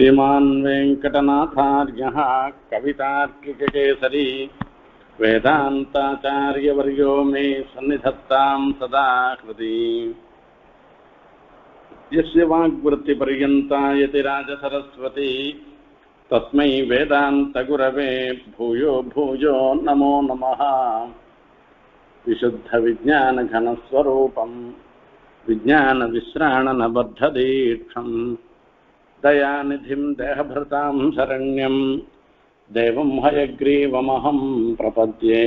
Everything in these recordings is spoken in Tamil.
श्रीमान वेंकटनाथार्यः कवितार्किककेसरी वेदांताचार्यवर्यो मे सन्निधत्तां सदा हृदि यस्य वाग्वृत्तिपर्यन्ता यतिराजसरस्वती तस्मै वेदान्तगुरवे भूयो भूयो नमो नमः। विशुद्धविज्ञानघनस्वरूपं विज्ञानविश्राणनबद्धदीक्षं दयानिधिं देहभृतां शरण्यं देवं हयग्रीवमहं प्रपद्ये।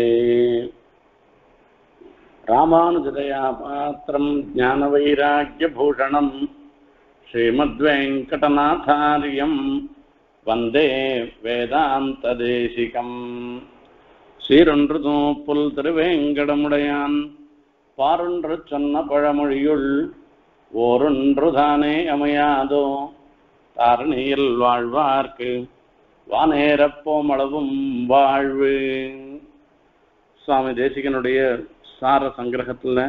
रामानुजदयापात्रं ज्ञानवैराग्यभूषणं श्रीमद्वेङ्कटनाथार्यं वंदे वेदान्तदेशिकम्। சீரொன்றுதூப்புல் திருவேங்கடமுடையான் பாரொன்று சொன்ன பழமொழியுள் ஓரொன்றுதானே அமையாதோ தாரணியில் வாழ்வார்க்கு வானேரப்போமளவும் வாழ்வு. சுவாமி தேசிகனுடைய சார சங்கிரகத்தில்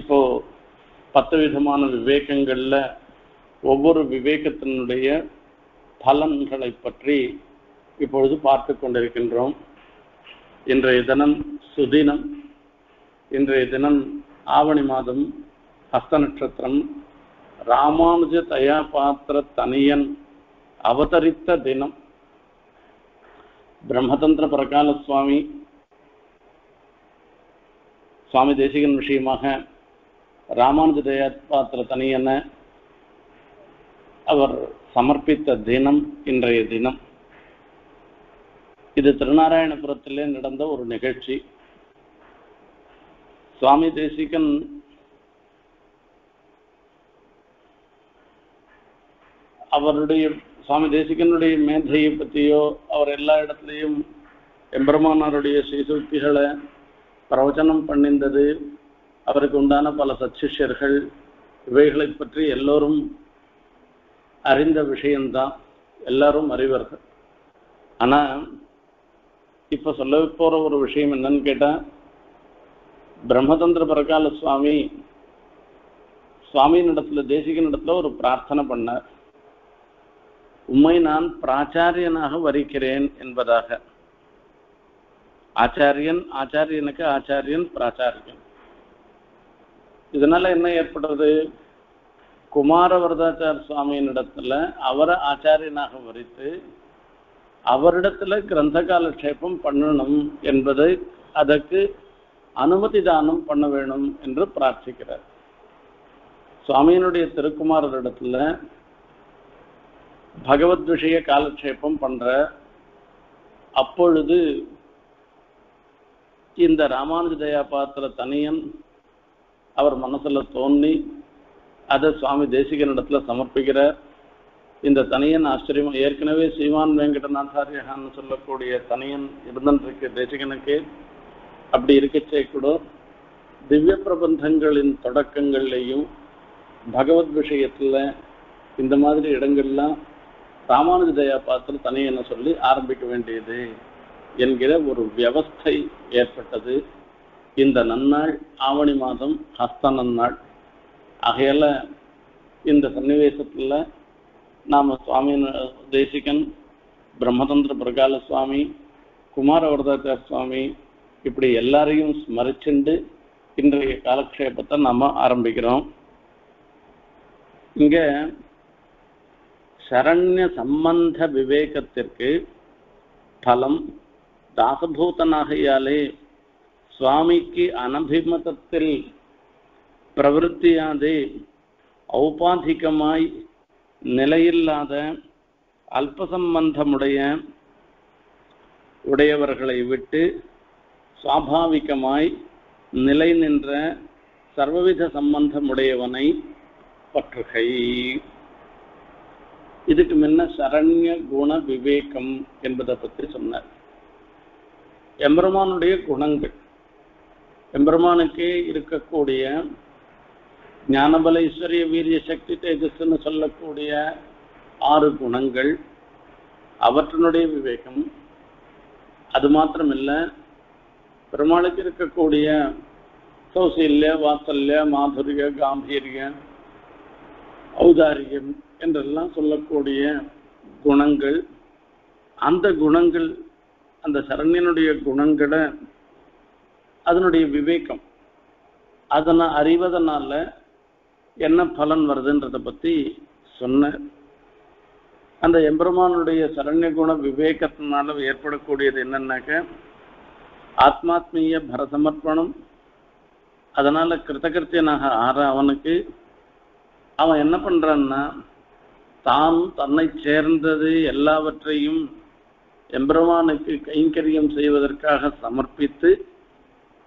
இப்போ 10 விதமான விவேகங்களில் ஒவ்வொரு விவேகத்தினுடைய பலன்களை பற்றி இப்பொழுது பார்த்து கொண்டிருக்கின்றோம். இன்றைய தினம் சுதினம், இன்றைய தினம் ஆவணி மாதம், ஹஸ்த நட்சத்திரம், ராமானுஜ தயாபாத்திர தனியன் அவதரித்த தினம். பிரம்மதந்திர பிரகால சுவாமி தேசிகன் விஷயமாக ராமானுஜ தயாபாத்திர தனியனை அவர் சமர்ப்பித்த தினம் இன்றைய தினம். இது திருநாராயணபுரத்திலே நடந்த ஒரு நிகழ்ச்சி. சுவாமி தேசிகன் சுவாமி தேசிகனுடைய மேதையை பற்றியோ அவர் எல்லா இடத்துலையும் எம்பெருமானாருடைய சீசூக்திகளை பிரவச்சனம் பண்ணிந்தது, அவருக்கு உண்டான பல சத்சிஷ்யர்கள், இவைகளை பற்றி எல்லோரும் அறிந்த விஷயம்தான், எல்லாரும் அறிவார்கள். ஆனால் இப்போ சொல்ல போகிற ஒரு விஷயம் என்னன்னு கேட்டால், பிரம்மதந்திர பரகால சுவாமி நடத்துல தேசிகன் இடத்துல ஒரு பிரார்த்தனை பண்ணார். உம்மை நான் பிராச்சாரியனாக வரிக்கிறேன் என்பதாக. ஆச்சாரியன் பிராச்சாரியன். இதனால என்ன ஏற்படுறது? குமாரவரதாச்சார் சுவாமியின் இடத்துல அவரை ஆச்சாரியனாக வரித்து அவரிடத்துல கிரந்த காலக்ஷேபம் பண்ணணும் என்பதை, அதற்கு அனுமதி தானம் பண்ண வேணும் என்று பிரார்த்திக்கிறார். சுவாமியினுடைய திருக்குமாரரிடத்துல பகவத் விஷய காலக்ஷேபம் பண்ற. அப்பொழுது இந்த ராமானுஜ தயாபாத்திர தனியன் அவர் மனசுல தோன்றி அதை சுவாமி தேசிகனிடத்துல சமர்ப்பிக்கிறார். இந்த தனியன் ஆச்சரியமா, ஏற்கனவே சீவான் வெங்கடநாதாரியகான்னு சொல்லக்கூடிய தனியன் இருந்திருக்கு தேசிகனுக்கு. அப்படி இருக்கச்சே கூட திவ்ய பிரபந்தங்களின் தொடக்கங்கள்லையும் பகவத் விஷயத்தில் இந்த மாதிரி இடங்கள்லாம் ராமானுஜ தயாபாத்திர தனியனை சொல்லி ஆரம்பிக்க வேண்டியது என்கிற ஒரு வியவஸ்தை ஏற்பட்டது. இந்த நன்னாள் ஆவணி மாதம் ஹஸ்த நன்னாள். ஆகையால இந்த சன்னிவேசத்தில் நாம சுவாமி தேசிகன், பிரம்மதந்திர பிரகால சுவாமி, குமாரவரதாச்சார் சுவாமி, இப்படி எல்லாரையும் ஸ்மரிச்சுண்டு இன்றைய காலக்ஷேபத்தை நாம் ஆரம்பிக்கிறோம். இங்கே சரண்ய சம்பந்த விவேகத்திற்கு பலம் தாசபூதனாகையாலே சுவாமிக்கு அனபிமதத்தில் பிரவருத்தியாதே ஔபாதிகமாய் நிலையில்லாத அல்பசம்பந்தமுடையவர்களை விட்டு சுவாபாவிகமாய் நிலை நின்ற சர்வவித சம்பந்தமுடையவனை பற்றுகை. இதுக்கு முன்ன சரண்ய குண விவேகம் என்பதை பற்றி சொன்னார். எம்பெருமானுடைய குணங்கள், எம்பெருமானுக்கே இருக்கக்கூடிய ஞானபல ஈஸ்வரிய வீரிய சக்தி தேஜஸ்ன்னு சொல்லக்கூடிய 6 குணங்கள், அவற்றினுடைய விவேகம். அது மாத்திரமில்லை, பெருமாளுக்கு இருக்கக்கூடிய சௌசீல்ய, வாத்சல்ய, மாதுரிய, காம்பீரியம், ஔதாரியம், என்றெல்லாம் சொல்லக்கூடிய குணங்கள், அந்த குணங்கள், அந்த சரண்யனுடைய குணங்களை அதனுடைய விவேகம் அதனை அறிவதனால என்ன பலன் வருதுன்றதை பற்றி சொன்ன அந்த எம்பெருமானுடைய சரண்ய குண விவேகத்தினால ஏற்படக்கூடியது என்னன்னாக்க ஆத்மாத்மீய பரசமர்ப்பணம். அதனால கிருத்தகிருத்தியனாக ஆற அவனுக்கு அவன் என்ன பண்றான்னா தான் தன்னை சேர்ந்தது எல்லாவற்றையும் எம்பெருமானுக்கு கைங்கரியம் செய்வதற்காக சமர்ப்பித்து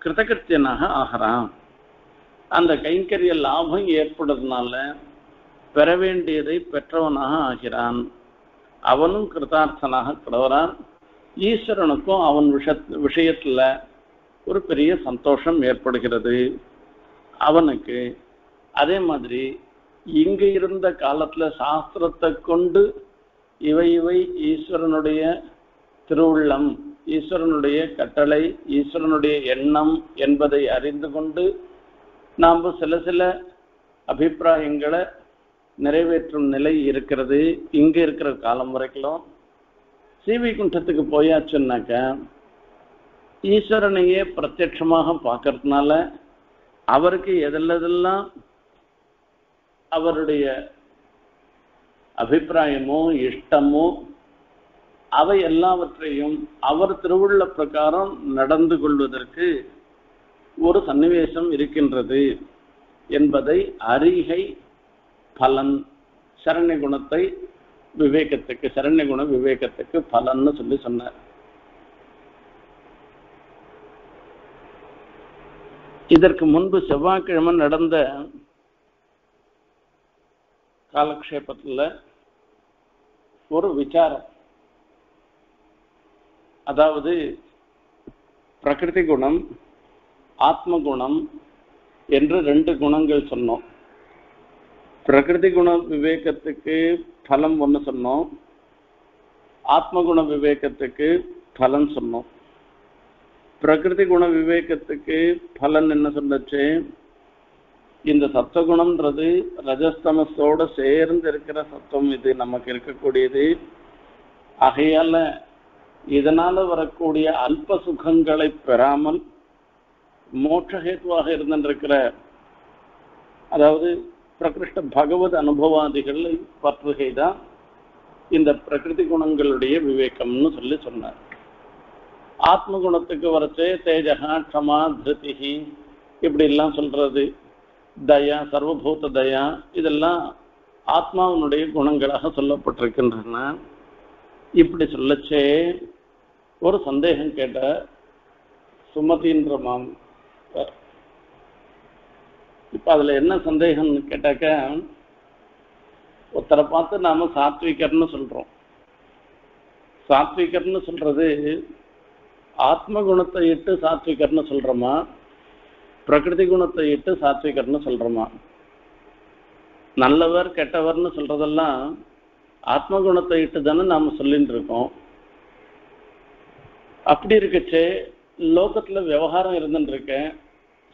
கிருத்தகிருத்தியனாக ஆகிறான். அந்த கைங்கரிய லாபம் ஏற்படுறதுனால பெற வேண்டியதை பெற்றவனாக ஆகிறான். அவனும் கிருத்தார்த்தனாக கிடவரான். ஈஸ்வரனுக்கும் அவன் விஷயத்தில் ஒரு பெரிய சந்தோஷம் ஏற்படுகிறது அவனுக்கு. அதே மாதிரி இங்கு இருந்த காலத்தில் சாஸ்திரத்தை கொண்டு இவை ஈஸ்வரனுடைய திருவுள்ளம், ஈஸ்வரனுடைய கட்டளை, ஈஸ்வரனுடைய எண்ணம் என்பதை அறிந்து கொண்டு நாம் சில அபிப்பிராயங்களை நிறைவேற்றும் நிலை இருக்கிறது இங்கே இருக்கிற காலம் வரைக்கும். ஸ்ரீவைகுண்டத்துக்கு போயாச்சுன்னாக்க ஈஸ்வரனையே பிரத்யட்சமாக பார்க்கறதுனால அவருக்கு எதெல்லாம் அவருடைய அபிப்பிராயமோ இஷ்டமோ அவை எல்லாவற்றையும் அவர் திருவுள்ள பிரகாரம் நடந்து கொள்வதற்கு ஒரு சன்னிவேசம் இருக்கின்றது என்பதை அறிகை பலன் சரண்ய குணத்தை விவேகத்துக்கு, சரண்ய குண விவேகத்துக்கு பலன்னு சொல்லி சொன்னார். இதற்கு முன்பு செவ்வாய்க்கிழமை நடந்த காலக்ஷேபத்தில் ஒரு விசாரம், அதாவது பிரகிருதி குணம் ஆத்ம குணம் என்று ரெண்டு குணங்கள் சொன்னோம். பிரகிருதி குண விவேகத்துக்கு பலம் ஒன்று சொன்னோம், ஆத்மகுண விவேகத்துக்கு பலன் சொன்னோம். பிரகிருதி குண விவேகத்துக்கு பலன் என்ன சொன்னச்சு, இந்த சத்துவகுணம்ன்றது ரஜஸ்தமஸோடு சேர்ந்து இருக்கிற சத்துவம், இது நமக்கு இருக்கக்கூடியது. ஆகையால் இதனால் வரக்கூடிய அல்ப சுகங்களை பெறாமல் மோட்சஹேத்துவாக இருந்திருக்கிற, அதாவது பிரகிருஷ்ட பகவத் அனுபவாதிகளை பற்றுகைதான் இந்த பிரகிருதி குணங்களுடைய விவேகம்னு சொல்லி சொன்னார். ஆத்ம குணத்துக்கு வரச்சே தேஜகா க்ஷமா திருத்திகி இப்படிலாம் சொல்றது, தயா சர்வபூத தயா, இதெல்லாம் ஆத்மாவனுடைய குணங்களாக சொல்லப்பட்டிருக்கின்றன. இப்படி சொல்லச்சே ஒரு சந்தேகம் கேட்ட சுமதின்ற மாம். இப்போ அதில் என்ன சந்தேகம்னு கேட்டாக்க, ஒருத்தரை பார்த்து நாம் சாத்விகர்னு சொல்கிறோம். சாத்விகர்னு சொல்கிறது ஆத்ம குணத்தை இட்டு சாத்விகர்னு சொல்கிறோமா, பிரகிருதி குணத்தை இட்டு சாத்விகர்னு சொல்கிறோமா? நல்லவர் கெட்டவர்னு சொல்கிறதெல்லாம் ஆத்ம குணத்தை இட்டு தானே நாம் சொல்லிட்டு இருக்கோம். அப்படி இருக்கச்சே லோகத்தில் விவகாரம் இருந்துட்டுருக்கேன்,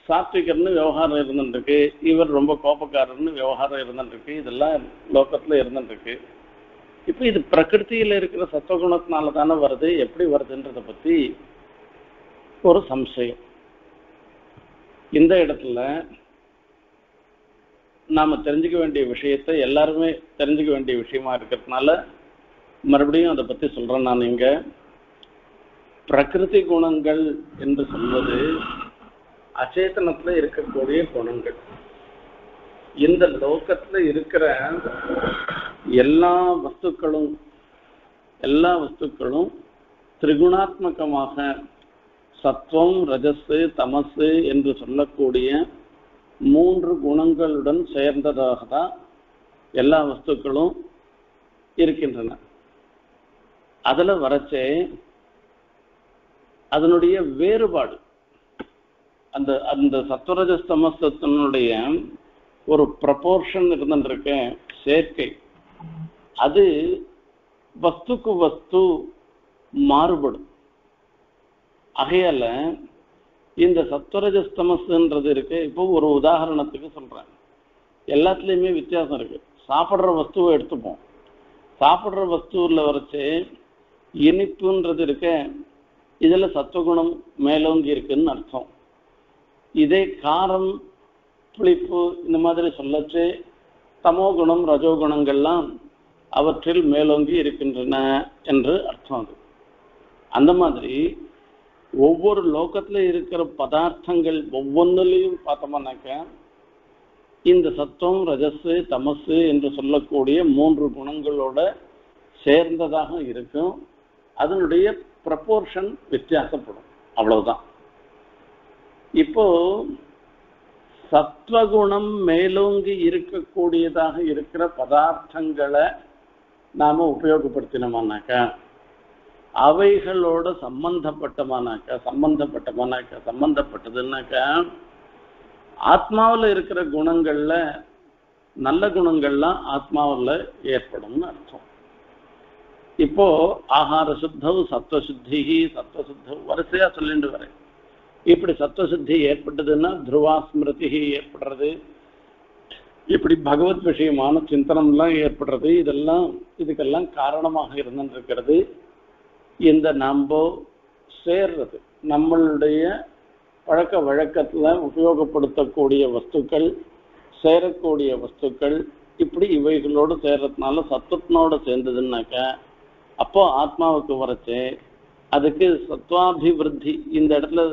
சாத்விகர்னு விவகாரம் இருந்துருக்கு, இவர் ரொம்ப கோபக்காரர்னு விவகாரம் இருந்துருக்கு, இதெல்லாம் லோகத்தில் இருந்துருக்கு. இப்போ இது பிரகிருத்தியில் இருக்கிற சத்துவகுணத்தினால தானே வருது, எப்படி வருதுன்றதை பற்றி ஒரு சம்சயம். இந்த இடத்துல நாம் தெரிஞ்சுக்க வேண்டிய விஷயத்தை எல்லாருமே தெரிஞ்சுக்க வேண்டிய விஷயமா இருக்கிறதுனால மறுபடியும் அதை பற்றி சொல்கிறேன் நான். இங்கே பிரகிருதி குணங்கள் என்று சொல்வது அச்சேதனத்துல இருக்கக்கூடிய குணங்கள். இந்த லோகத்துல இருக்கிற எல்லா வஸ்துக்களும் திரிகுணாத்மகமாக சத்துவம் ரஜசு தமசு என்று சொல்லக்கூடிய மூன்று குணங்களுடன் சேர்ந்ததாக தான் எல்லா வஸ்துக்களும் இருக்கின்றன. அதுல வரச்சே அதனுடைய வேறுபாடு, அந்த அந்த சத்வரஜஸ்தமசத்தினுடைய ஒரு ப்ரப்போர்ஷன் இருந்துருக்க சேர்க்கை, அது வஸ்துக்கு வஸ்து மாறுபடும். ஆகையால இந்த சத்வரஜஸ்தமஸ்ன்றது இருக்கு. இப்போ ஒரு உதாரணத்துக்கு சொல்றேன், எல்லாத்துலேயுமே வித்தியாசம் இருக்கு. சாப்பிட்ற வஸ்துவை எடுத்துப்போம். சாப்பிட்ற வஸ்துவில் வரைச்சு இனிப்புன்றது இருக்க, இதில் சத்துவகுணம் மேலோங்கி இருக்குன்னு அர்த்தம். இதே காரம் புளிப்பு இந்த மாதிரி சொல்லச்சு தமோகுணம் ரஜோகுணங்கள்லாம் அவற்றில் மேலோங்கி இருக்கின்றன என்று அர்த்தம். அது அந்த மாதிரி ஒவ்வொரு லோகத்தில் இருக்கிற பதார்த்தங்கள் ஒவ்வொன்றிலையும் பார்த்தோம்னாக்க இந்த சத்துவம் ரஜசு தமசு என்று சொல்லக்கூடிய மூன்று குணங்களோட சேர்ந்ததாக இருக்கும். அதனுடைய ப்ரப்போர்ஷன் வித்தியாசப்படும், அவ்வளவுதான். இப்போ சத்வகுணம் மேலோங்கி இருக்கக்கூடியதாக இருக்கிற பதார்த்தங்களை நாம் உபயோகப்படுத்தினோம்னாக்கா, அவைகளோட சம்பந்தப்பட்டதுன்னாக்கா ஆத்மாவில் இருக்கிற குணங்கள்ல நல்ல குணங்கள்லாம் ஆத்மாவில் ஏற்படும் அர்த்தம். இப்போ ஆகார சுத்தம் சத்வசுத்தி சத்வசுத்தம் வரிசையா சொல்லிட்டு வரேன். இப்படி சத்வசுத்தி ஏற்பட்டதுன்னா துருவா ஸ்மிருதி ஏற்படுறது, இப்படி பகவத் விஷயமான சிந்தனம்லாம் ஏற்படுறது. இதுக்கெல்லாம் காரணமாக இருந்துருக்கிறது இந்த நம்ப சேர்றது, நம்மளுடைய பழக்க வழக்கத்தில் உபயோகப்படுத்தக்கூடிய வஸ்துக்கள், சேரக்கூடிய வஸ்துக்கள், இப்படி இவைகளோடு சேர்றதுனால சத்துவனோட சேர்ந்ததுன்னாக்க அப்போ ஆத்மாவுக்கு வரச்சு அதுக்கு சத்வாபிவிருத்தி. இந்த இடத்துல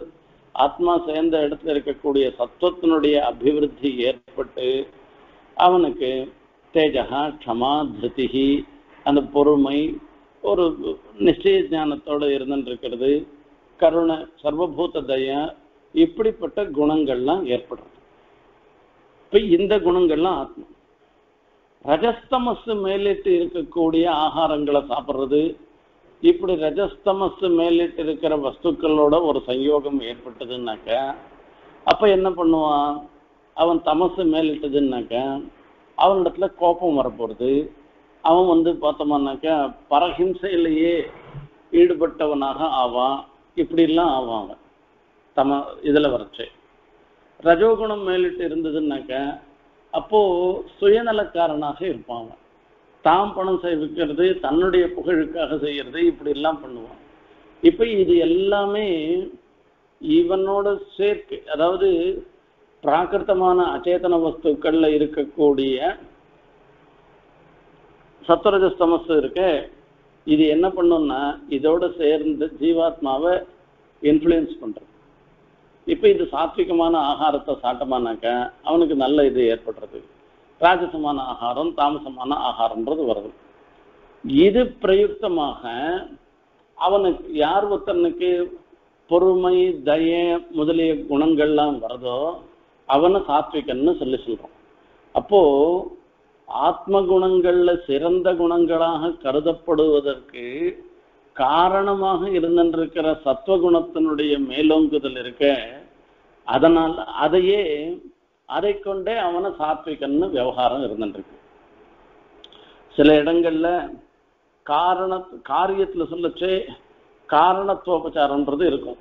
ஆத்மா சேர்ந்த இடத்துல இருக்கக்கூடிய சத்துவத்தினுடைய அபிவிருத்தி ஏற்பட்டு அவனுக்கு தேஜகா க்ஷமா திருப்தி, அந்த பொறுமை, ஒரு நிச்சய ஞானத்தோடு இருந்துருக்கிறது, கருணை, சர்வபூத தயா, இப்படிப்பட்ட குணங்கள்லாம் ஏற்படுறது. இப்போ இந்த குணங்கள்லாம் ஆத்மா. ரஜஸ்தமஸ் மேலிட்டு இருக்கக்கூடிய ஆகாரங்களை சாப்பிட்றது, இப்படி ரஜஸ்தமஸ் மேலிட்டு இருக்கிற வஸ்துக்களோட ஒரு சயோகம் ஏற்பட்டதுன்னாக்க அப்போ என்ன பண்ணுவான் அவன்? தமசு மேலிட்டதுன்னாக்க அவனிடத்துல கோபம் வரப்போகிறது. அவன் பார்த்தோம்னாக்கா பரஹிம்சையிலேயே ஈடுபட்டவனாக ஆவான், இப்படிலாம் ஆவான். இதில் வரச்சு ரஜோகுணம் மேலிட்டு இருந்ததுன்னாக்க அப்போது சுயநலக்காரனாக இருப்பாங்க, தாம் பணம் சேவிக்கிறது, தன்னுடைய புகழுக்காக செய்கிறது, இப்படிலாம் பண்ணுவான். இப்போ இது எல்லாமே இவனோட சேர்க்கை, அதாவது பிராகிருத்தமான அச்சேதன வஸ்துக்களில் இருக்கக்கூடிய சத்வரஜஸ்தமஸ் இருக்க, இது என்ன பண்ணுன்னா இதோட சேர்ந்து ஜீவாத்மாவை இன்ஃப்ளூயன்ஸ் பண்ணுறது. இப்போ இது சாத்விகமான ஆகாரத்தை சாட்டமானாக்க அவனுக்கு நல்ல இது ஏற்படுறது, ராஜசமான ஆகாரம் தாமசமான ஆகாரம்ன்றது வருது. இது பிரயுக்தமாக அவனுக்கு யார் ஒருத்தனுக்கு பொறுமை தய முதலிய குணங்கள்லாம் வருதோ அவனை சாத்விகன்னு சொல்லி சொல்கிறோம். அப்போது ஆத்ம குணங்களில் சிறந்த குணங்களாக கருதப்படுவதற்கு காரணமாக இருந்திருக்கிற சத்வகுணத்தினுடைய மேலோங்குதல் இருக்க, அதனால் அதை கொண்டே அவனை சாத்விகன்னு விவகாரம் இருந்துருக்கு. சில இடங்கள்ல காரியத்துல சொல்லச்சு காரணத்துவோபச்சாரம்ன்றது இருக்கும்.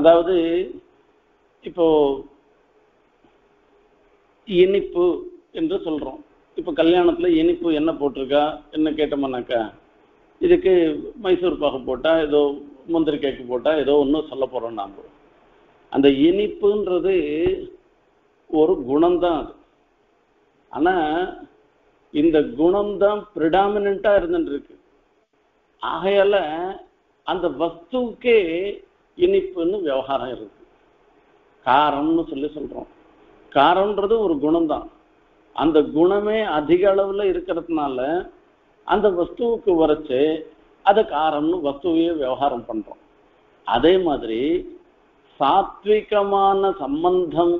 அதாவது இப்போ இனிப்பு என்று சொல்றோம். இப்போ கல்யாணத்துல இனிப்பு என்ன போட்டிருக்கா என்ன கேட்டோம்னாக்கா, இதுக்கு மைசூர் பாகு போட்டால் ஏதோ, முந்திரி கேக்கு போட்டால் ஏதோ ஒன்றும் சொல்ல போகிறோம். நாம் அந்த இனிப்புன்றது ஒரு குணம்தான் அது. ஆனால் இந்த குணம்தான் ப்ரிடாமினண்ட்டாக இருந்துருக்கு. ஆகையால் அந்த வஸ்துக்கே இனிப்புன்னு விவகாரம் இருக்குது. காரம்னு சொல்கிறோம். காரம்ன்றது ஒரு குணம்தான். அந்த குணமே அதிக அளவில் இருக்கிறதுனால அந்த வஸ்துவுக்கு வரைச்சு அதை காரம்னு வஸ்துவையே விவகாரம் பண்ணுறோம். அதே மாதிரி சாத்விகமான சம்பந்தம்,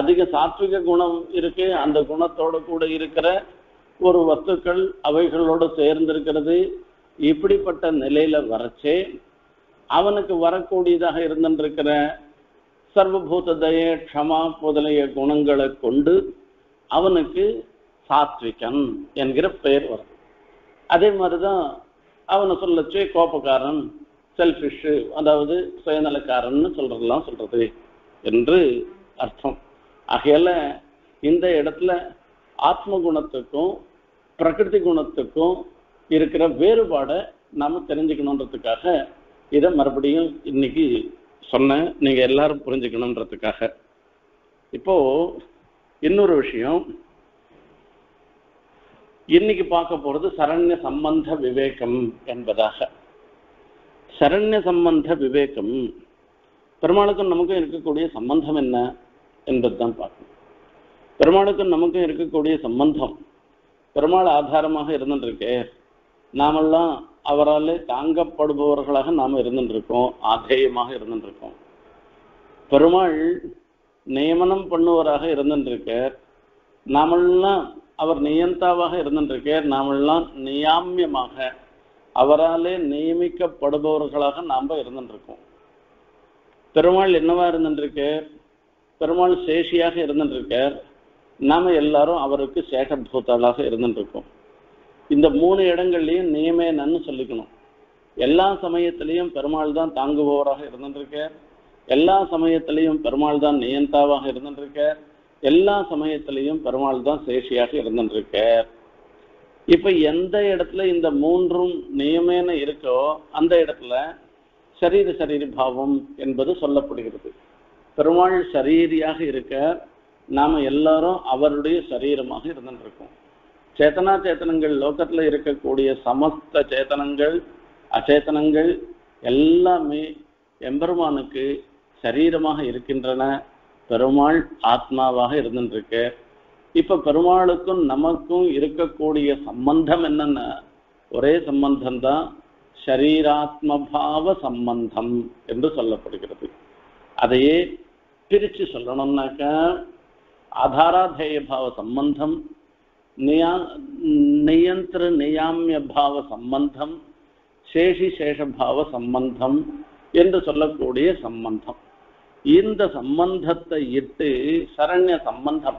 அதிக சாத்விக குணம் இருக்கு, அந்த குணத்தோடு கூட இருக்கிற ஒரு வஸ்துக்கள் அவைகளோடு சேர்ந்திருக்கிறது, இப்படிப்பட்ட நிலையில வரைச்சு அவனுக்கு வரக்கூடியதாக இருந்துருக்கிற சர்வபூத தய க்ஷமா முதலிய குணங்களை கொண்டு அவனுக்கு சாத்விகன் என்கிற பெயர் வரும். அதே மாதிரிதான் அவனை சொல்லச்சு கோபக்காரன், செல்ஃபிஷு, அதாவது சுயநலக்காரன்னு சொல்றதெல்லாம் சொல்றது என்று அர்த்தம். ஆகையால இந்த இடத்துல आत्म गुणत्तुक्कुम प्रकृति गुणत्तुक्कुम इरुक्किற வேறுபாடை நாம தெரிஞ்சிக்கணும்ன்றதுக்காக இத மறுபடியும் இன்னைக்கு சொன்ன நீங்க எல்லாரும் புரிஞ்சிக்கணும்ன்றதுக்காக இப்போ இன்னொரு விஷயம் இன்னைக்கு பார்க்க போறது சரண்ய சம்பந்த விவேகம் என்பதாக சரண்ய சம்பந்த விவேகம் பெருமாளுக்கும் நமக்கும் இருக்கக்கூடிய சம்பந்தம் என்ன என்பதுதான் பார்க்கணும் பெருமாளுக்கும் நமக்கும் இருக்கக்கூடிய சம்பந்தம் பெருமாள் ஆதாரமாக இருந்துருக்கு நாமெல்லாம் அவரால் தாங்கப்படுபவர்களாக நாம் இருந்துருக்கோம் ஆதேயமாக இருந்துருக்கோம் பெருமாள் நியமனம் பண்ணுவராக இருந்துருக்கார் நாமெல்லாம் அவர் நியந்தாவாக இருந்துருக்கார் நாமெல்லாம் நியாமியமாக அவராலே நியமிக்கப்படுபவர்களாக நாம் இருந்துருக்கோம் பெருமாள் என்னவா இருந்துருக்கார் பெருமாள் சேஷியாக இருந்துருக்கார் நாம் எல்லாரும் அவருக்கு சேஷபூத்தாளாக இருந்துருக்கோம் இந்த மூணு இடங்கள்லயும் நியமனன்னு சொல்லிக்கணும் எல்லா சமயத்திலையும் பெருமாள் தான் தாங்குபவராக இருந்துருக்கார் எல்லா சமயத்திலையும் பெருமாள் தான் நியந்தாவாக இருந்துருக்கார் எல்லா சமயத்திலையும் பெருமாள் தான் சேஷியாக இருந்துருக்கார் இப்ப எந்த இடத்துல இந்த மூன்றும் நியமன இருக்கோ அந்த இடத்துல சரீர சரீர பாவம் என்பது சொல்லப்படுகிறது பெருமாள் சரீரியாக இருக்க நாம எல்லாரும் அவருடைய சரீரமாக இருந்துருக்கோம் சேத்தனா சேத்தனங்கள் லோகத்துல இருக்கக்கூடிய சமஸ்த சேத்தனங்கள் அச்சேத்தனங்கள் எல்லாமே எம்பெருமானுக்கு சரீரமாக இருக்கின்றன பெருமாள் ஆத்மாவாக இருந்துருக்கு இப்ப பெருமாளுக்கும் நமக்கும் இருக்கக்கூடிய சம்பந்தம் என்னன்னா ஒரே சம்பந்தம்தான் சரீராத்மபாவ சம்பந்தம் என்று சொல்லப்படுகிறது அதையே பிரிச்சு சொல்லணும்னாக்க ஆதாராதேய பாவ சம்பந்தம் नियंत्र नियाम्य भाव संबंधम शेषि शेष भाव संबंधम संबंधम इंद संबंधத்தை இட்டு சரண்ய संबंधम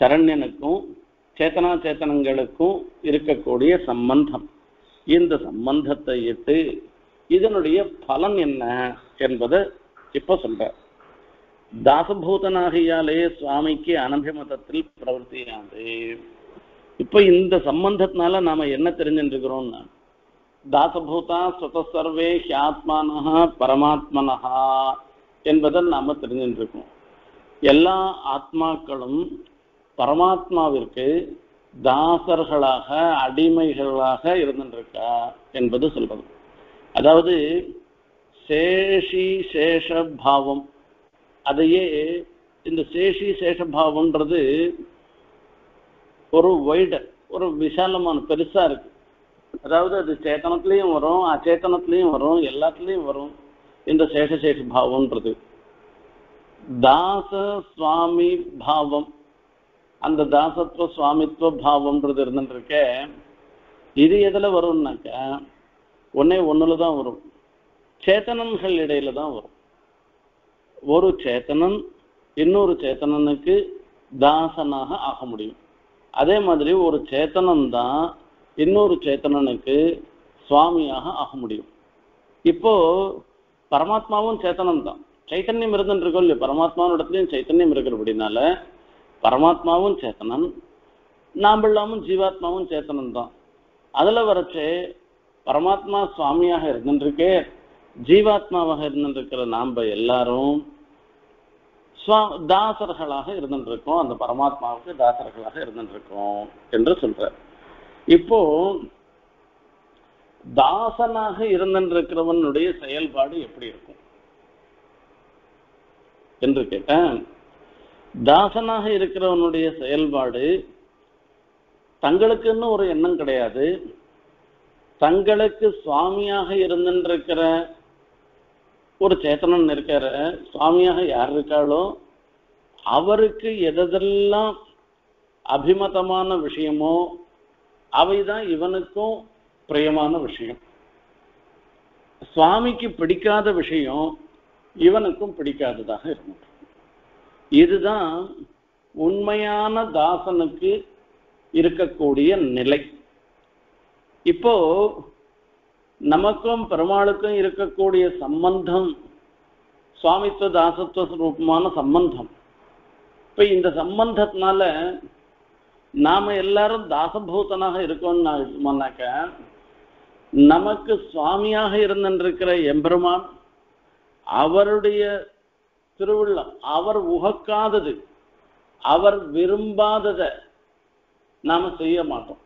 சரண்யனுக்கும் சேதனா சேதனங்களுக்கும் இருக்கக்கூடிய संबंधम இந்த संबंधத்தை இட்டு இதனுடைய பலன் என்ன என்பதை இப்ப சொல்றார் தாசபூதனாகியாலே சுவாமிக்கு அனபிமதத்தில் பிரவர்த்தியாது இப்ப இந்த சம்பந்தத்தினால நாம என்ன தெரிஞ்சிருக்கிறோம்னா தாசபூதா சுதசர்வே ஹியாத்மானஹா பரமாத்மனஹா என்பதை நாம தெரிஞ்சிருக்கோம் எல்லா ஆத்மாக்களும் பரமாத்மாவிற்கு தாசர்களாக அடிமைகளாக இருந்துருக்கா என்பது சொல்றது அதாவது சேஷி சேஷ பாவம் அதையே இந்த சேஷி சேஷ பாவம்ன்றது ஒரு வைடர் ஒரு விசாலமான பெருசா இருக்கு அதாவது அது சேத்தனத்திலையும் வரும் அச்சேத்தனத்திலையும் வரும் எல்லாத்துலையும் வரும் இந்த சேஷசேஷ பாவம்ன்றது தாச சுவாமி பாவம் அந்த தாசத்துவ சுவாமித்துவ பாவம்ன்றது இருந்துருக்க இது எதுல வரும்னாக்க ஒன்னே ஒண்ணுல தான் வரும் சேத்தனங்கள் இடையில தான் வரும் ஒரு சேத்தனன் இன்னொரு சேத்தனனுக்கு தாசனாக ஆக முடியும் அதே மாதிரி ஒரு சேத்தனன் தான் இன்னொரு சேத்தனனுக்கு சுவாமியாக ஆக முடியும் இப்போ பரமாத்மாவும் சேத்தனம் தான் சைத்தன்யம் இருந்துருக்கோம் இல்லையா பரமாத்மாவிடத்துலையும் சைத்தன்யம் இருக்கிறபடினால பரமாத்மாவும் சேத்தனன் நாம்பெல்லாமும் ஜீவாத்மாவும் சேத்தனம் தான் அதில் வரைச்சே பரமாத்மா சுவாமியாக இருந்துருக்கே ஜீவாத்மாவாக இருந்துருக்கிற நாம எல்லாரும் தாசர்களாக இருந்துருக்கோம் அந்த பரமாத்மாவுக்கு தாசர்களாக இருந்துருக்கோம் என்று சொல்றார் இப்போ தாசனாக இருந்துருக்கிறவனுடைய செயல்பாடு எப்படி இருக்கும் என்று கேட்ட தாசனாக இருக்கிறவனுடைய செயல்பாடு தங்களுக்குன்னு ஒரு எண்ணம் கிடையாது தங்களுக்கு சுவாமியாக இருந்துருக்கிற ஒரு சேத்தனன் இருக்கிற சுவாமியாக யார் இருக்காளோ அவருக்கு எதெல்லாம் அபிமதமான விஷயமோ அவைதான் இவனுக்கும் பிரியமான விஷயம் சுவாமிக்கு பிடிக்காத விஷயம் இவனுக்கும் பிடிக்காததாக இருந்தது இதுதான் உண்மையான தாசனுக்கு இருக்கக்கூடிய நிலை இப்போ நமக்கும் பெருமாளுக்கும் இருக்கக்கூடிய சம்பந்தம் சுவாமித்துவ தாசத்துவ ரூபமான சம்பந்தம் இப்போ இந்த சம்பந்தத்தினால नाम எல்லாரும் தாசபூதனாக இருக்கோம்னா மொன்னாக்க நமக்கு சுவாமியாக இருந்திருக்கிற எம்பெருமான் அவருடைய திருவுள்ளம் அவர் உகக்காதது அவர் விரும்பாததை நாம செய்ய மாட்டோம்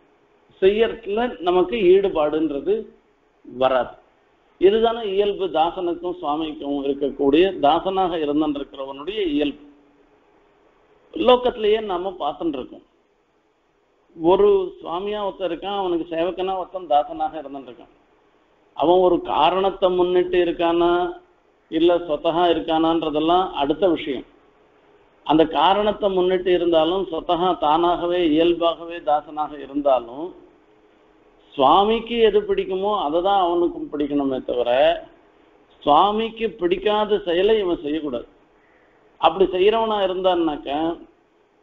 செய்யறதுல நமக்கு ஈடுபாடுன்றது வராது இதுதான இயல்பு தாசனுக்கும் சுவாமிக்கும் இருக்கக்கூடிய தாசனாக இருந்திருக்கிறவனுடைய இயல்பு லோகத்திலேயே நாம பார்த்துட்டு இருக்கோம் ஒரு சுவாமியா ஒருத்தன் இருக்கான் அவனுக்கு சேவகனா ஒருத்தன் தாசனாக இருந்திருக்கான் அவன் ஒரு காரணத்தை முன்னிட்டு இருக்கானா இல்ல சொத்தகா இருக்கானான்றதெல்லாம் அடுத்த விஷயம் அந்த காரணத்தை முன்னிட்டு இருந்தாலும் சொத்தகா தானாகவே இயல்பாகவே தாசனாக இருந்தாலும் சுவாமிக்கு எது பிடிக்குமோ அதை தான் அவனுக்கும் பிடிக்கணுமே தவிர சுவாமிக்கு பிடிக்காத செயலை இவன் செய்யக்கூடாது அப்படி செய்யறவனா இருந்தான்னாக்க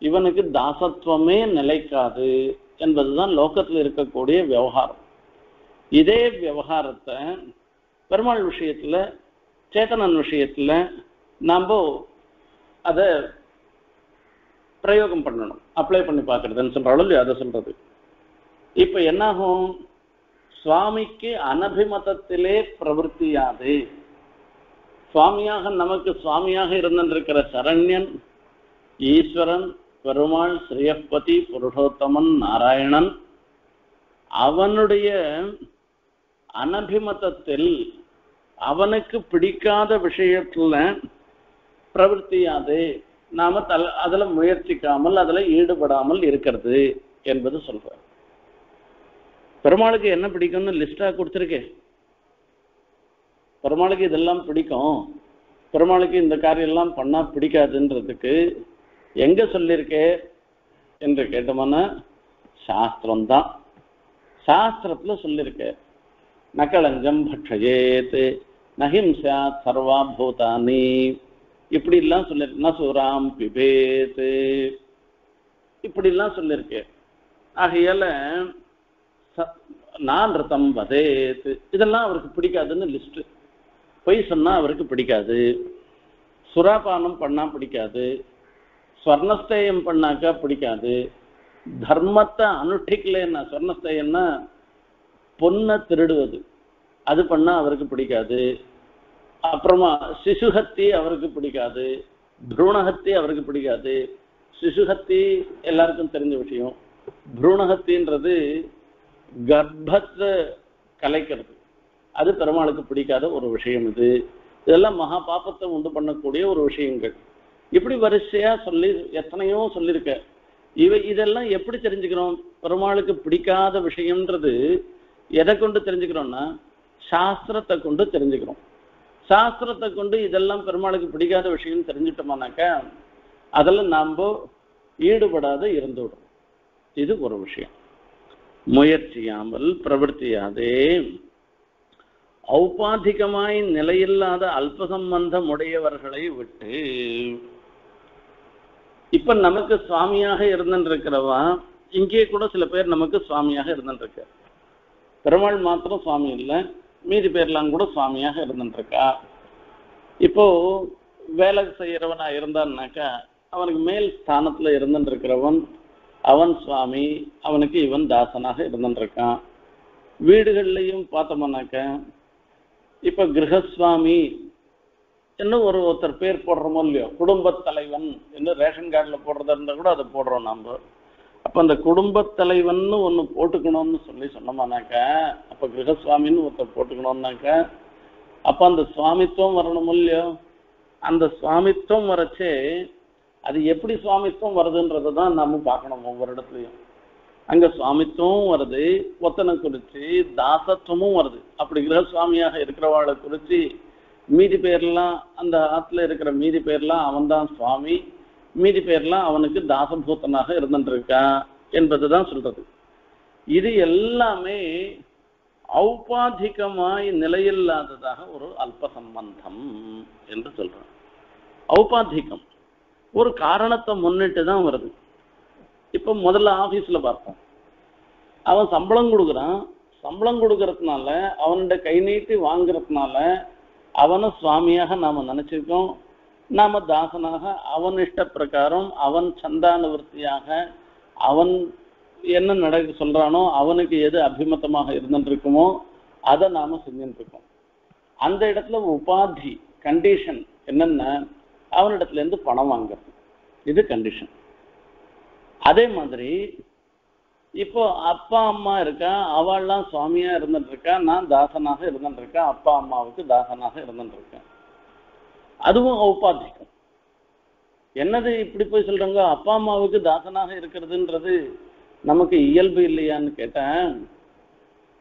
இவனுக்கு தாசத்துவமே நிலைக்காது என்பதுதான் லோகத்தில் இருக்கக்கூடிய விவகாரம் இதே விவகாரத்தை பெருமாள் விஷயத்துல சேத்தனன் விஷயத்துல நாம அதை பிரயோகம் பண்ணணும் அப்ளை பண்ணி பார்க்கறதுன்னு சொல்றாலும் இல்லையா அதை சொல்றது இப்ப என்னாகும் சுவாமிக்கு அனபிமதத்திலே பிரவருத்தியாது சுவாமியாக நமக்கு சுவாமியாக இருந்திருக்கிற சரண்யன் ஈஸ்வரன் பெருமாள் ஸ்ரீயப்பதி புருஷோத்தமன் நாராயணன் அவனுடைய அனபிமதத்தில் அவனுக்கு பிடிக்காத விஷயத்துல பிரவருத்தியாது நாம அதுல முயற்சிக்காமல் அதுல ஈடுபடாமல் இருக்கிறது என்பது சொல்றார் பெருமாளுக்கு என்ன பிடிக்கும்னு லிஸ்டா கொடுத்துருக்கேன் பெருமாளுக்கு இதெல்லாம் பிடிக்கும் பெருமாளுக்கு இந்த காரியம் எல்லாம் பண்ணா பிடிக்காதுன்றதுக்கு எங்க சொல்லியிருக்கே என்று கேட்டோம்னா சாஸ்திரம்தான் சாஸ்திரத்துல சொல்லியிருக்க நகலஞ்சம் பட்சயேத் நஹிம்சா சர்வா பூதானி இப்படி எல்லாம் சொல்லிருக்கு நசுராம் பிபேத் இப்படி எல்லாம் சொல்லிருக்கு ஆகையால நான் ரத்தம் வதேத் இதெல்லாம் அவருக்கு பிடிக்காதுன்னு லிஸ்ட் பொய் சொன்னா அவருக்கு பிடிக்காது சுராபானம் பண்ணா பிடிக்காது ஸ்வர்ணஸ்தேயம் பண்ணாக்கா பிடிக்காது தர்மத்தை அனுஷ்டிக்கலன்னா ஸ்வர்ணஸ்தேயம்னா பொண்ணை திருடுவது அது பண்ணா அவருக்கு பிடிக்காது அப்புறமா சிசுஹத்தி அவருக்கு பிடிக்காது புரூணஹத்தி அவருக்கு பிடிக்காது சிசுஹத்தி எல்லாருக்கும் தெரிஞ்ச விஷயம் புரூணஹத்தின்றது கர்ப்பத்தை கலைக்கிறது அது பெருமாளுக்கு பிடிக்காத ஒரு விஷயம் இது இதெல்லாம் மகா பாபத்தை உண்டு பண்ணக்கூடிய ஒரு விஷயங்கள் இப்படி வரிசையா சொல்லி எத்தனையோ சொல்லியிருக்க இதெல்லாம் எப்படி தெரிஞ்சுக்கிறோம் பெருமாளுக்கு பிடிக்காத விஷயம்ன்றது எதை கொண்டு தெரிஞ்சுக்கிறோம்னா சாஸ்திரத்தை கொண்டு தெரிஞ்சுக்கிறோம் சாஸ்திரத்தை கொண்டு இதெல்லாம் பெருமாளுக்கு பிடிக்காத விஷயம் தெரிஞ்சுட்டோம்னாக்க அதில் நாம் ஈடுபடாத இருந்துவிடும் இது ஒரு விஷயம் முயற்சியாமல் பிரவர்த்தியாதே ஔபாதிகமாய் நிலையில்லாத அல்பசம்பந்தம் உடையவர்களை விட்டு இப்ப நமக்கு சுவாமியாக இருந்திருக்கிறவா இங்கே கூட சில பேர் நமக்கு சுவாமியாக இருந்திருக்க பெருமாள் மாத்திரம் சுவாமி இல்லை மீதி பேர்லாம் கூட சுவாமியாக இருந்துருக்கா இப்போ வேலை செய்யறவனா இருந்தான்னாக்கா அவனுக்கு மேல் ஸ்தானத்துல இருந்துருக்கிறவன் அவன் சுவாமி அவனுக்கு இவன் தாசனாக இருந்துருக்கான் வீடுகள்லையும் பார்த்தோம்னாக்க இப்ப கிரகஸ்வாமி இன்னும் ஒருத்தர் பேர் போடுறோமோ இல்லையோ குடும்பத் தலைவன் இன்னும் ரேஷன் கார்டில் போடுறதா இருந்தால் கூட அதை போடுறோம் நம்ம அப்ப அந்த குடும்பத் தலைவன் ஒன்று போட்டுக்கணும்னு சொல்லி சொன்னோம்னாக்க அப்ப கிரகஸ்வாமின்னு ஒருத்தர் போட்டுக்கணும்னாக்க அப்ப அந்த சுவாமித்துவம் வரணுமோ இல்லையோ அந்த சுவாமித்துவம் வரச்சே அது எப்படி சுவாமித்துவம் வருதுன்றதை தான் நம்ம பார்க்கணும் ஒவ்வொரு இடத்துலையும் அங்க சுவாமித்துவம் வருது ஒத்தனை குறிச்சு தாசத்துவமும் வருது அப்படி கிரகஸ்வாமியாக இருக்கிறவாளை குறிச்சு மீதி பேர்லாம் அந்த ஆத்துல இருக்கிற மீதி பேர்லாம் அவன் தான் சுவாமி மீதி பேர்லாம் அவனுக்கு தாசபூத்தனாக இருந்துருக்கான் என்பதுதான் சொல்றது இது எல்லாமே ஔபாதிகமாய் நிலையில்லாததாக ஒரு அல்ப சம்பந்தம் என்று சொல்றான் ஔபாதிகம் ஒரு காரணத்தை முன்னிட்டு தான் வருது இப்ப முதல்ல ஆபீஸ்ல பார்த்தோம் அவன் சம்பளம் கொடுக்குறான் சம்பளம் கொடுக்கறதுனால அவனோட கை நீட்டி வாங்குறதுனால அவனை சுவாமியாக நாம நினைச்சிருக்கோம் நாம தாசனாக அவன் இஷ்ட பிரகாரம் அவன் சந்தானுவர்த்தியாக अभिमतमो नाम से अंद उपाधि कंडीशन पण वांग कंडीशन अदे मादिरी इप्पो अप्पा अम्मा स्वामिया ना दासना अप्पा अम्मा दासना अदु उपाधि इप्पड़ी पोई सोल्रांगा अप्पा अम्मा दासना नमक्कु इयल्बु इल्लैयानु केट्टा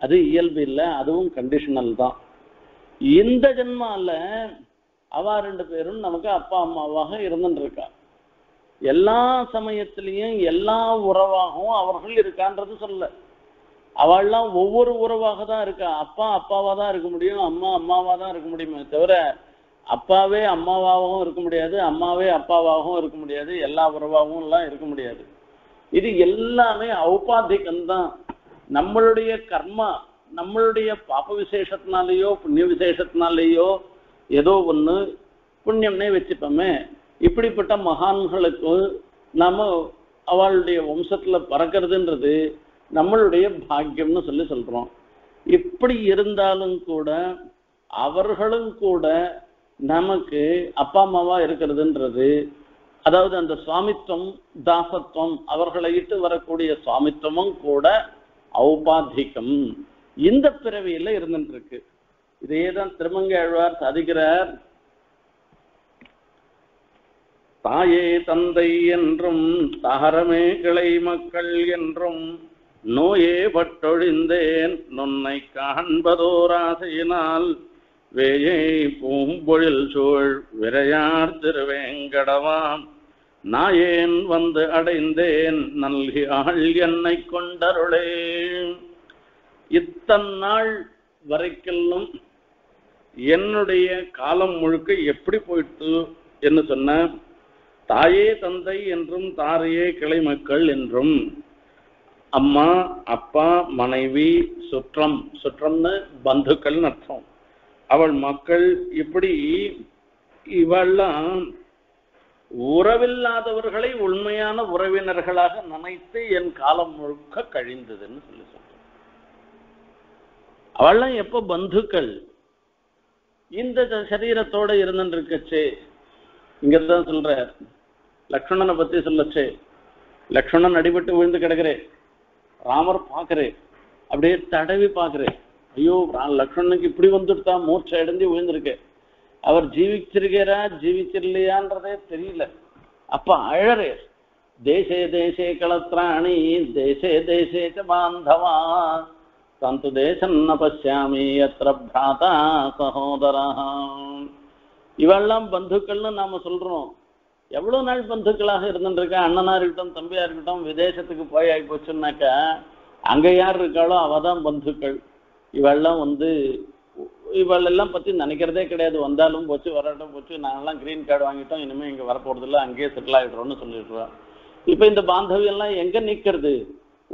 अदु इयल्बु इल्ल अदुवुम कंडीशनल दान इंद जन्माल अवा रेंडु पेरुम नमक्कु अप्पा अम्मावागा इरुंदिरुक्का எல்லா சமயத்திலயும் எல்லா உறவாகவும் அவர்கள் இருக்கான்றது சொல்ல அவெல்லாம் ஒவ்வொரு உறவாக தான் இருக்கா அப்பா அப்பாவா தான் இருக்க முடியும் அம்மா அம்மாவா தான் இருக்க முடியும் தவிர அப்பாவே அம்மாவாகவும் இருக்க முடியாது அம்மாவே அப்பாவாகவும் இருக்க முடியாது எல்லா உறவாகவும் எல்லாம் இருக்க முடியாது இது எல்லாமே ஔபாதிகம் தான் நம்மளுடைய கர்மா நம்மளுடைய பாப விசேஷத்தினாலயோ புண்ணிய விசேஷத்தினாலயோ ஏதோ ஒன்னு புண்ணியம்னே வெச்சிப்பமே இப்படிப்பட்ட மகான்களுக்கு நாம அவளுடைய வம்சத்துல பறக்கிறதுன்றது நம்மளுடைய பாக்கியம்னு சொல்லி சொல்றோம் இப்படி இருந்தாலும் கூட அவர்களும் கூட நமக்கு அப்பா அம்மாவா இருக்குறதுன்றது அதாவது அந்த சுவாமித்துவம் தாசத்துவம் அவர்களை இட்டு வரக்கூடிய சுவாமித்துவமும் கூட ஔபாதிகம் இந்த பிறவியில இருந்துருக்கு இதையே தான் திருமங்கையாழ்வார் சாதிக்கிறார் தாயே தந்தை என்றும் தஹரமே கிளை மக்கள் என்றும் நோயே பட்டொழிந்தேன் நொன்னை காண்பதோர் ஆசையினால் வேயை பூம்பொழில் சூழ் விரையார் திருவேங்கடவாம் நாயேன் வந்து அடைந்தேன் நல்கி ஆள் என்னை கொண்டருளே. இத்தன்னாள் வரைக்கெல்லாம் என்னுடைய காலம் முழுக்க எப்படி போயிட்டு என்ன சொன்ன தாயே தந்தை என்றும் தாரையே கிளை மக்கள் என்றும் அம்மா அப்பா மனைவி சுற்றம் சுற்றம்னு பந்துக்கள் அர்த்தம் அவள் மக்கள் இப்படி இவெல்லாம் உறவில்லாதவர்களை உண்மையான உறவினர்களாக நினைத்து என் காலம் முழுக்க கழிந்ததுன்னு சொல்லி சொல்றேன் அவெல்லாம் எப்போ பந்துக்கள் இந்த சரீரத்தோட இருந்துருக்கச்சே இங்கதான் சொல்ற லட்சுமணனை பத்தி சொல்லச்சே லட்சுமணன் அடிபட்டு விழுந்து கிடக்குறே ராமர் பாக்குறே அப்படியே தடவி பாக்குறே ஐயோ லட்சுமணனுக்கு இப்படி வந்துட்டா மூர்ச்சை அடைஞ்சு விழுந்திருக்கே அவர் ஜீவிச்சிருக்கிறா ஜீவிச்சிருலையான்றதே தெரியல அப்ப அழறே தேசே தேசே களத்ராணி தேசே தேசே பாந்தவா தந்து தேசம் ந பசியாமி அத்திர பிராதா சகோதரா இவெல்லாம் பந்துக்கள்னு நாம சொல்றோம் எவ்வளவு நாள் பந்துக்களாக இருந்துருக்க அண்ணனா இருக்கட்டும் தம்பியா இருக்கட்டும் விதேசத்துக்கு போய் ஆகி போச்சுன்னாக்க அங்க யார் இருக்காளோ அவதான் பந்துக்கள் இவெல்லாம் வந்து இவெல்லாம் பத்தி நினைக்கிறதே கிடையாது வந்தாலும் போச்சு வரட்டும் போச்சு நாங்கெல்லாம் கிரீன் கார்டு வாங்கிட்டோம் இனிமே இங்க வரப்போறது இல்லை அங்கேயே செட்டில் ஆகிடுறோம்னு சொல்லிடுறோம் இப்ப இந்த பாந்தவியம் எல்லாம் எங்க நிக்கிறது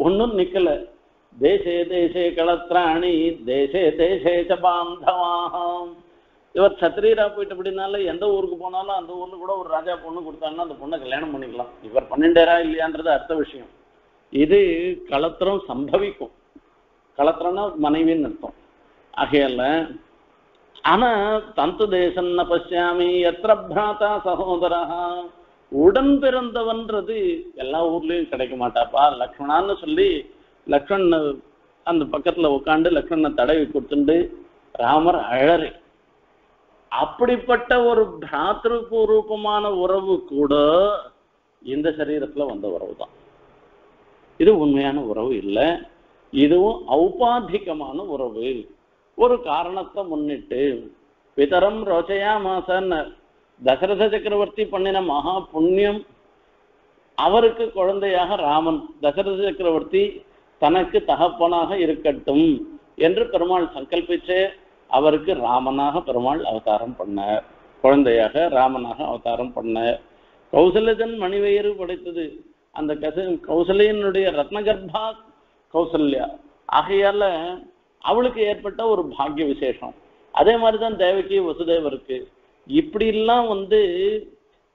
ஒன்னும் நிக்கல தேசே தேசே களத்ராணி தேசே தேசே பாந்தவாம் இவர் சத்திரியரா போயிட்டு அப்படின்னால எந்த ஊருக்கு போனாலும் அந்த ஊர்ல கூட ஒரு ராஜா பொண்ணு கொடுத்தாங்கன்னா அந்த பொண்ணை கல்யாணம் பண்ணிக்கலாம் இவர் பன்னெண்டேரா இல்லையான்றது அடுத்த விஷயம் இது களத்திரம் சம்பவிக்கும் களத்திரம்னா மனைவின்னு அர்த்தம் ஆகையால ஆனா தந்து தேசம் ந பசியாமி எத்திர பிராதா சகோதரா உடன் பிறந்தவன்றது எல்லா ஊர்லயும் கிடைக்க மாட்டாப்பா லக்ஷ்மணான்னு சொல்லி லக்ஷ்மண அந்த பக்கத்துல உட்காந்து லக்ஷ்மணனை தடவி கொடுத்துண்டு ராமர் அழறே அப்படிப்பட்ட ஒரு பிராத்ருப்பு ரூபமான உறவு கூட இந்த சரீரத்துல வந்த உறவு தான் இது உண்மையான உறவு இல்லை இதுவும் ஔபாதிகமான உறவு ஒரு காரணத்தை முன்னிட்டு பிதரம் ரோச்சையா மாசன் தசரத சக்கரவர்த்தி பண்ணின மகா புண்ணியம் அவருக்கு குழந்தையாக ராமன் தசரத சக்கரவர்த்தி தனக்கு தகப்பனாக இருக்கட்டும் என்று பெருமாள் சங்கல்பிச்சே அவருக்கு ராமனாக பெருமாள் அவதாரம் பண்ணார் குழந்தையாக ராமனாக அவதாரம் பண்ணார் கௌசல்யன் மணிவயிறு படைத்தது அந்த கௌசல்யனுடைய ரத்னகர்பா கௌசல்யா ஆகையால அவளுக்கு ஏற்பட்ட ஒரு பாக்கிய விசேஷம் அதே மாதிரிதான் தேவகி வசுதேவருக்கு இப்படி எல்லாம் வந்து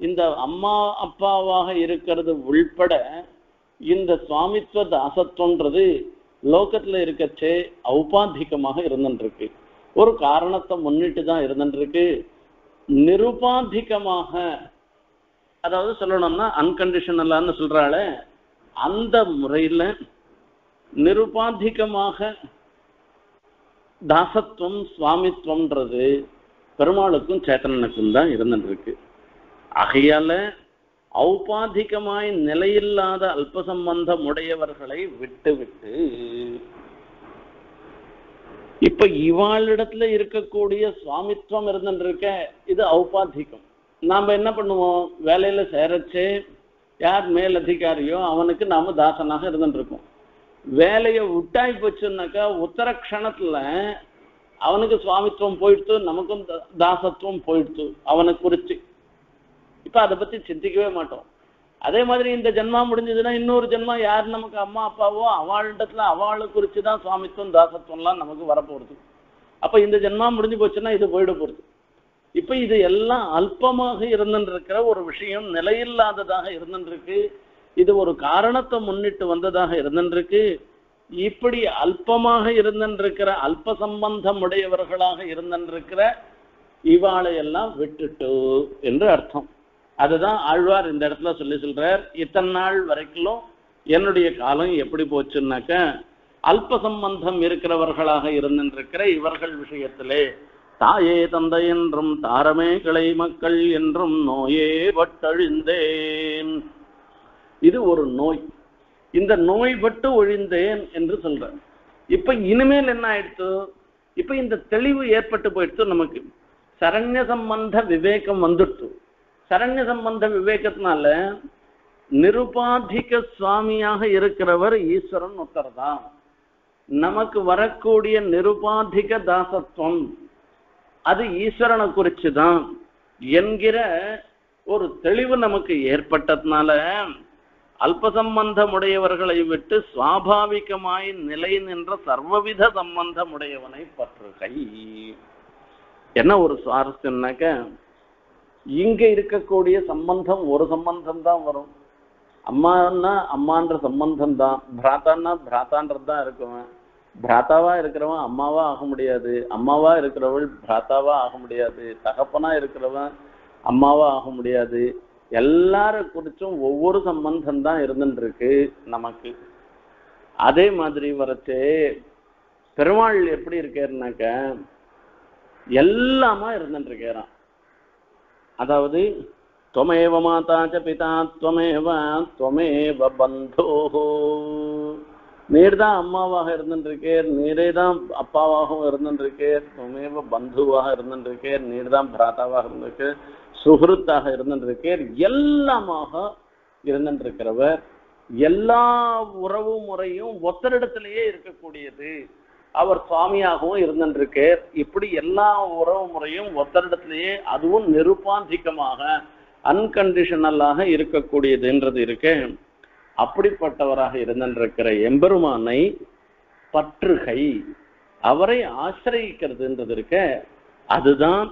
இந்த அம்மா அப்பாவாக இருக்கிறது உள்பட இந்த சுவாமித்துவ தாசத்துன்றது லோகத்துல இருக்கச்சே ஔபாதிகமாக இருந்துருக்கு. ஒரு காரணத்தை முன்னிட்டு தான் இருந்துருக்கு. நிருபாதிகமாக அதாவது சொல்லணும்னா அன்கண்டிஷனலான்னு சொல்றாளே அந்த முறையில நிருபாதிகமாக தாசத்துவம் சுவாமித்துவம்ன்றது பெருமாளுக்கும் சேத்தனனுக்கும் தான் இருந்துருக்கு. ஆகையால ஔபாதிகமாய் நிலையில்லாத அல்பசம்பந்தம் உடையவர்களை விட்டுவிட்டு இப்ப இவாளிடத்துல இருக்கக்கூடிய சுவாமித்துவம் இருந்துருக்க இது ஔபாதிகம். நாம என்ன பண்ணுவோம், வேலையில சேரச்சே யார் மேல் அதிகாரியோ அவனுக்கு நாம தாசனாக இருந்துருக்கோம். வேலையை விட்டாய் போச்சுன்னாக்கா உத்தர க்ஷணத்துல அவனுக்கு சுவாமித்துவம் போயிடுத்து, நமக்கும் தாசத்துவம் போயிடுத்து. அவனை குறிச்சு இப்ப அதை பத்தி சிந்திக்கவே மாட்டோம். அதே மாதிரி இந்த ஜென்மா முடிஞ்சதுன்னா இன்னொரு ஜென்மா யார் நமக்கு அம்மா அப்பாவோ அவளிடத்துல அவளை குறிச்சுதான் சுவாமித்துவம் தாசத்துவம்லாம் நமக்கு வரப்போறது. அப்ப இந்த ஜென்மா முடிஞ்சு போச்சுன்னா இது போயிட போறது. இப்ப இது எல்லாம் அல்பமாக இருந்துருக்கிற ஒரு விஷயம், நிலையில்லாததாக இருந்துருக்கு. இது ஒரு காரணத்தை முன்னிட்டு வந்ததாக இருந்துருக்கு. இப்படி அல்பமாக இருந்துருக்கிற அல்ப சம்பந்தம் உடையவர்களாக இருந்துருக்கிற இவாளை எல்லாம் விட்டுட்டு என்று அர்த்தம். அதுதான் ஆழ்வார் இந்த இடத்துல சொல்றார். இத்தனை நாள் வரைக்கும் என்னுடைய காலம் எப்படி போச்சுன்னாக்க அல்ப சம்பந்தம் இருக்கிறவர்களாக இருந்துருக்கிற இவர்கள் விஷயத்திலே தாயே தந்தை என்றும் தாரமே கிளை மக்கள் என்றும் நோயே பட்டழிந்தேன். இது ஒரு நோய். இந்த நோய் பட்டு ஒழிந்தேன் என்று சொல்றார். இப்ப இனிமேல் என்ன ஆயிடுத்து, இப்ப இந்த தெளிவு ஏற்பட்டு போயிடுத்து. நமக்கு சரண்ய சம்பந்த விவேகம் வந்துடுத்து. சரண்ய சம்பந்த விவேகத்தினால நிருபாதிக சுவாமியாக இருக்கிறவர் ஈஸ்வரன் ஒருத்தர் தான். நமக்கு வரக்கூடிய நிருபாதிக தாசத்துவம் அது ஈஸ்வரனை குறிச்சு தான் என்கிற ஒரு தெளிவு நமக்கு ஏற்பட்டதுனால அல்ப சம்பந்தமுடையவர்களை விட்டு சுவாபாவிகமாய் நிலை நின்ற சர்வவித சம்பந்தமுடையவனை பற்றுகை. என்ன ஒரு சுவாரஸ்யம்னாக்க இங்க இருக்கக்கூடிய சம்பந்தம் ஒரு சம்பந்தம் தான் வரும். அம்மான்னா அம்மான்ற சம்பந்தம் தான், பிராத்தான்னா பிராத்தான்றது தான் இருக்கும். பிராத்தாவா இருக்கிறவன் அம்மாவா ஆக முடியாது, அம்மாவா இருக்கிறவள் பிராத்தாவா ஆக முடியாது, தகப்பனா இருக்கிறவன் அம்மாவா ஆக முடியாது. எல்லார குறிச்சும் ஒவ்வொரு சம்பந்தம் தான் இருந்துருக்கு நமக்கு. அதே மாதிரி வரச்சு பெருமாள் எப்படி இருக்காருனாக்க எல்லாமா இருந்துருக்காரான். அதாவது துவமேவ மாதாச்ச பிதா துவமேவ துவமேவ பந்தோ. நீர் தான் அம்மாவாக இருந்துருக்கேர், நீரே தான் அப்பாவாகவும் இருந்துருக்கேர், துவமேவ பந்துவாக இருந்துருக்கேர், நீர் தான் பிராத்தாவாக இருந்திருக்கேர், சுகிருத்தாக இருந்துருக்கேர், எல்லாமாக இருந்துருக்கிறவர். எல்லா உறவு முறையும் ஒத்தரிடத்திலேயே இருக்கக்கூடியது. அவர் சுவாமியாகவும் இருந்துருக்கார். இப்படி எல்லா உறவு முறையும் ஒத்தரிடத்திலேயே அதுவும் நிருபாதிகமாக அன்கண்டிஷனலாக இருக்கக்கூடியதுன்றது இருக்கு. அப்படிப்பட்டவராக இருந்துருக்கிற எம்பெருமானை பற்றுகை, அவரை ஆசிரியிக்கிறதுன்றது இருக்க, அதுதான்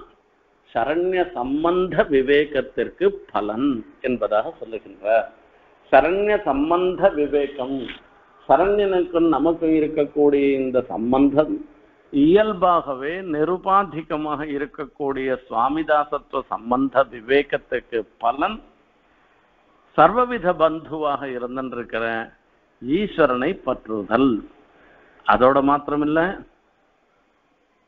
சரண்ய சம்பந்த விவேகத்திற்கு பலன் என்பதாக சொல்லுகின்றார். சரண்ய சம்பந்த விவேகம், சரண்யனுக்கும் நமக்கும் இருக்கக்கூடிய இந்த சம்பந்தம் இயல்பாகவே நிருபாதிகமாக இருக்கக்கூடிய சுவாமிதாசத்துவ சம்பந்த விவேகத்துக்கு பலன் சர்வவித பந்துவாக இருந்துருக்கிற ஈஸ்வரனை பற்றுதல். அதோட மாத்திரமில்ல,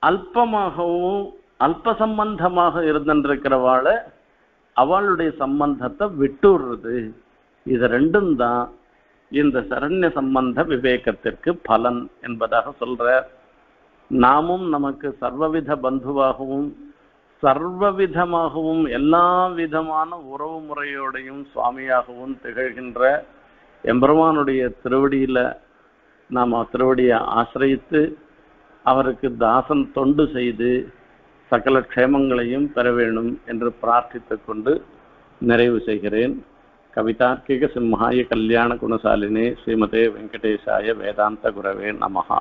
அல்பமாகவும் அல்ப சம்பந்தமாக இருந்துருக்கிறவாளை அவளுடைய சம்பந்தத்தை விட்டுடுறது. இது ரெண்டும் தான் இந்த சரண்ய சம்பந்த விவேகத்திற்கு பலன் என்பதாக சொல்ற. நாமும் நமக்கு சர்வவித பந்துவாகவும் சர்வவிதமாகவும் எல்லா விதமான உறவு முறையோடையும் சுவாமியாகவும் திகழ்கின்ற எம்பெருமானுடைய திருவடியில நாம் திருவடியை ஆசிரியித்து அவருக்கு தாசன் தொண்டு செய்து சகல க்ஷேமங்களையும் பெற வேண்டும் என்று பிரார்த்தித்து கொண்டு நிறைவு செய்கிறேன். கவிதார்க்கிக சிம்ஹாய கல்யாண குணசாலினே ஸ்ரீமதே வெங்கடேசாய வேதாந்த குரவே நமஹா.